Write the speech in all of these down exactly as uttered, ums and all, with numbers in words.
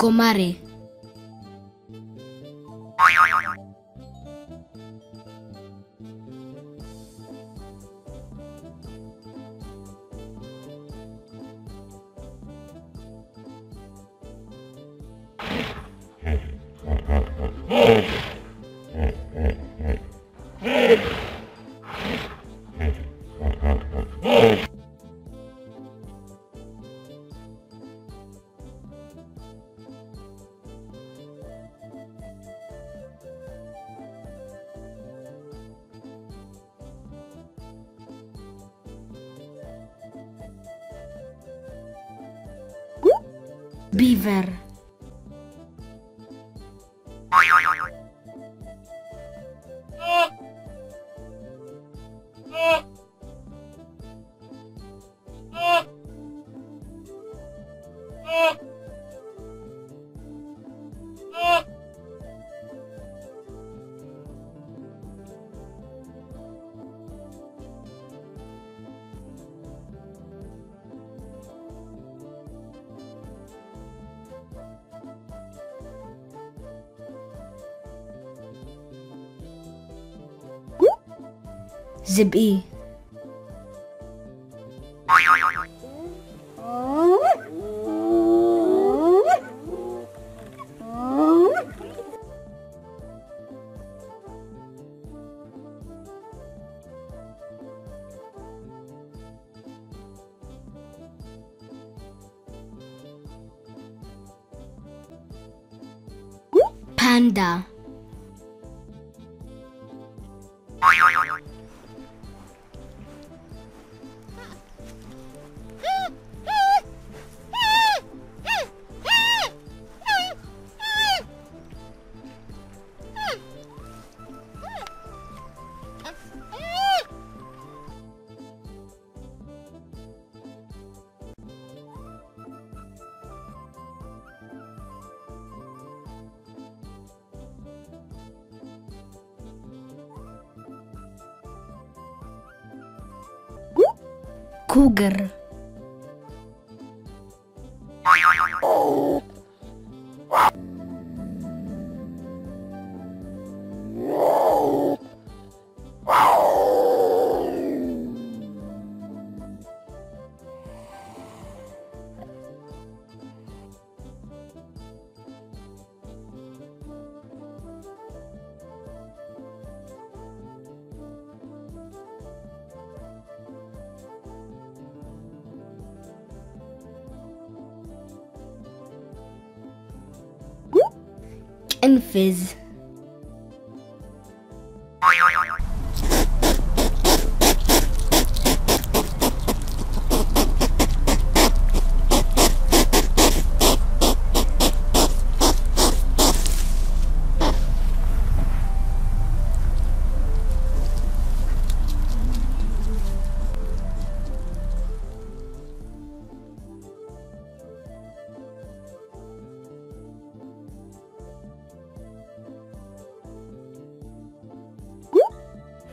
Gomare. Beaver. زبي. Panda. Cougar. Oh. Enfis.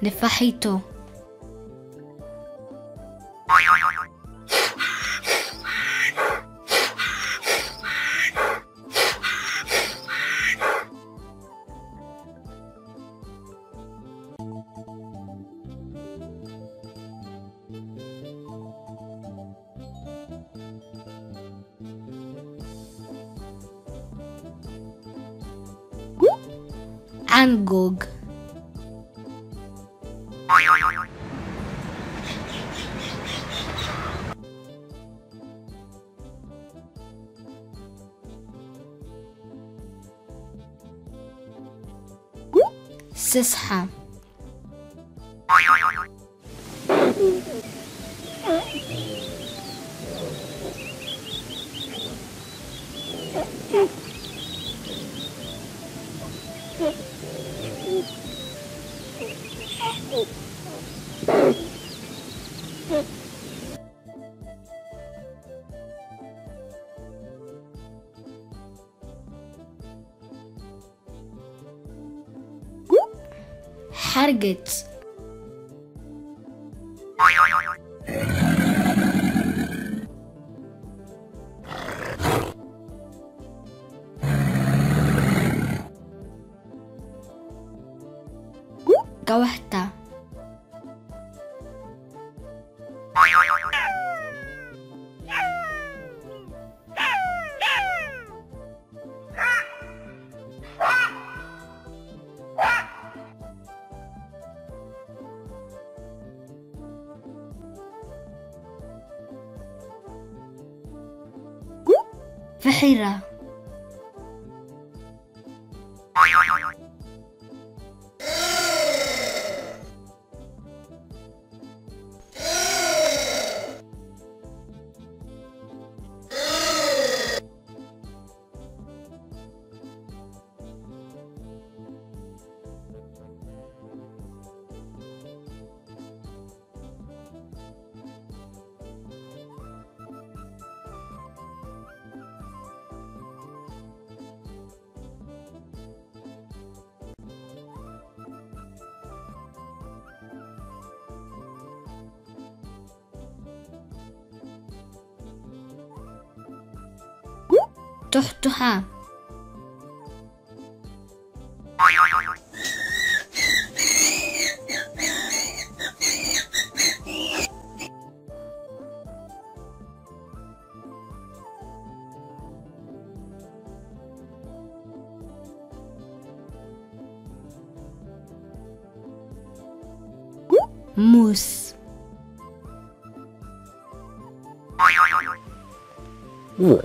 Nefajito. Angog. سسحة. Targets. قوحتا. فحيرة. تحتها. موس. Whoa.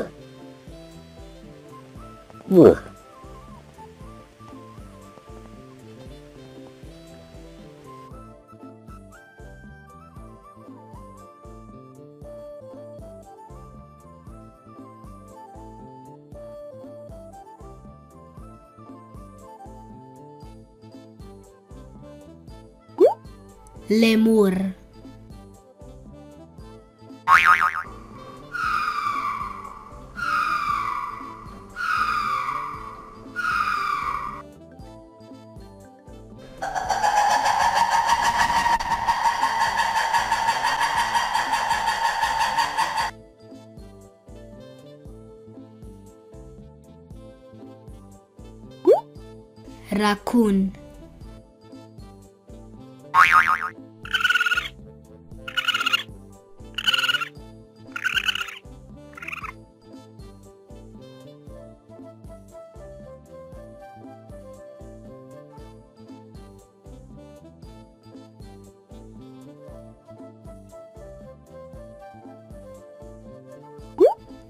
Lemur. راكون.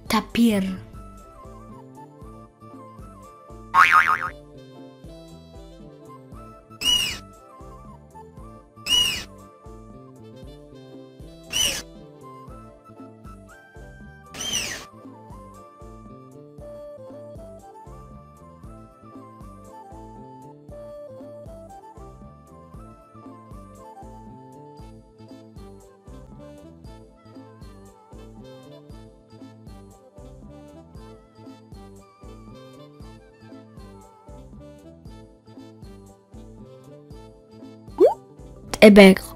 تابير. Et bègre.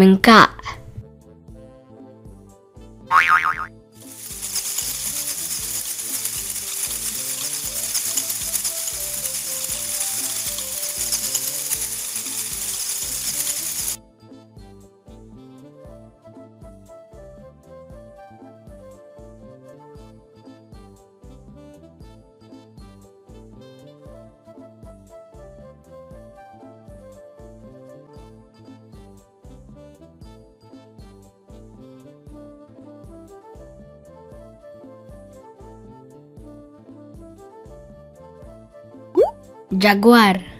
Mengka. Jaguar.